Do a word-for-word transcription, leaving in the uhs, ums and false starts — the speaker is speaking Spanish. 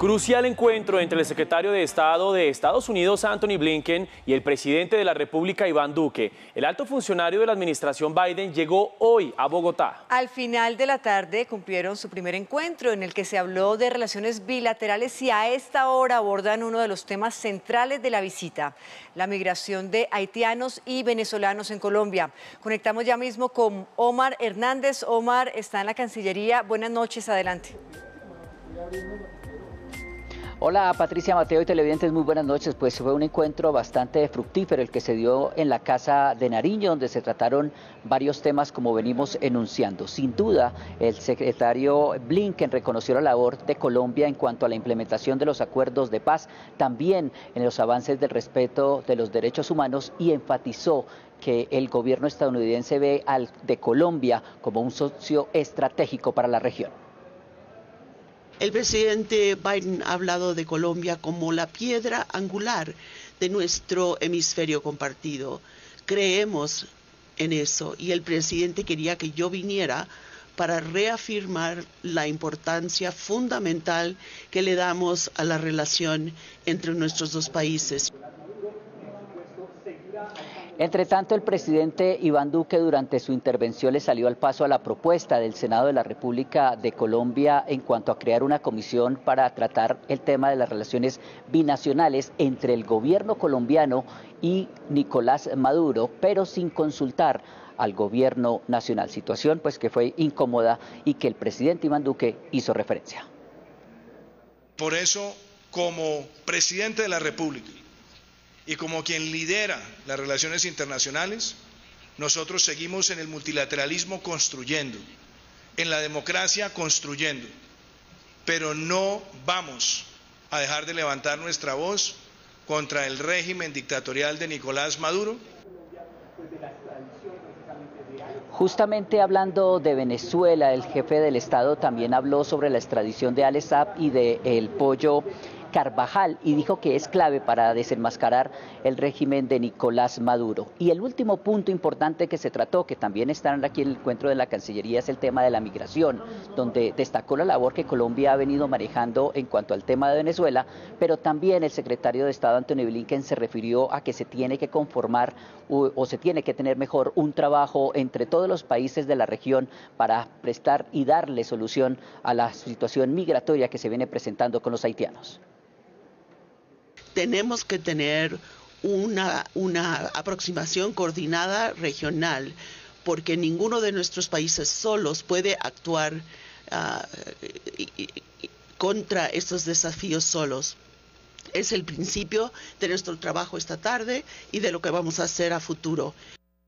Crucial encuentro entre el secretario de Estado de Estados Unidos, Antony Blinken, y el presidente de la República, Iván Duque. El alto funcionario de la administración Biden llegó hoy a Bogotá. Al final de la tarde cumplieron su primer encuentro en el que se habló de relaciones bilaterales y a esta hora abordan uno de los temas centrales de la visita, la migración de haitianos y venezolanos en Colombia. Conectamos ya mismo con Omar Hernández. Omar está en la Cancillería. Buenas noches, adelante. Hola Patricia Mateo y televidentes, muy buenas noches. Pues fue un encuentro bastante fructífero el que se dio en la Casa de Nariño, donde se trataron varios temas como venimos enunciando. Sin duda, el secretario Blinken reconoció la labor de Colombia en cuanto a la implementación de los acuerdos de paz, también en los avances del respeto de los derechos humanos, y enfatizó que el gobierno estadounidense ve al de Colombia como un socio estratégico para la región. El presidente Biden ha hablado de Colombia como la piedra angular de nuestro hemisferio compartido. Creemos en eso y el presidente quería que yo viniera para reafirmar la importancia fundamental que le damos a la relación entre nuestros dos países. Entre tanto, el presidente Iván Duque durante su intervención le salió al paso a la propuesta del Senado de la República de Colombia en cuanto a crear una comisión para tratar el tema de las relaciones binacionales entre el gobierno colombiano y Nicolás Maduro, pero sin consultar al gobierno nacional. Situación pues que fue incómoda y que el presidente Iván Duque hizo referencia. Por eso, como presidente de la República y como quien lidera las relaciones internacionales, nosotros seguimos en el multilateralismo construyendo, en la democracia construyendo, pero no vamos a dejar de levantar nuestra voz contra el régimen dictatorial de Nicolás Maduro. Justamente hablando de Venezuela, el jefe del Estado también habló sobre la extradición de Al Saab y del pollo Carvajal y dijo que es clave para desenmascarar el régimen de Nicolás Maduro. Y el último punto importante que se trató, que también están aquí en el encuentro de la Cancillería, es el tema de la migración, donde destacó la labor que Colombia ha venido manejando en cuanto al tema de Venezuela, pero también el secretario de Estado Antony Blinken se refirió a que se tiene que conformar o, o se tiene que tener mejor un trabajo entre todos los países de la región para prestar y darle solución a la situación migratoria que se viene presentando con los haitianos. Tenemos que tener una, una aproximación coordinada regional, porque ninguno de nuestros países solos puede actuar uh, contra estos desafíos solos. Es el principio de nuestro trabajo esta tarde y de lo que vamos a hacer a futuro.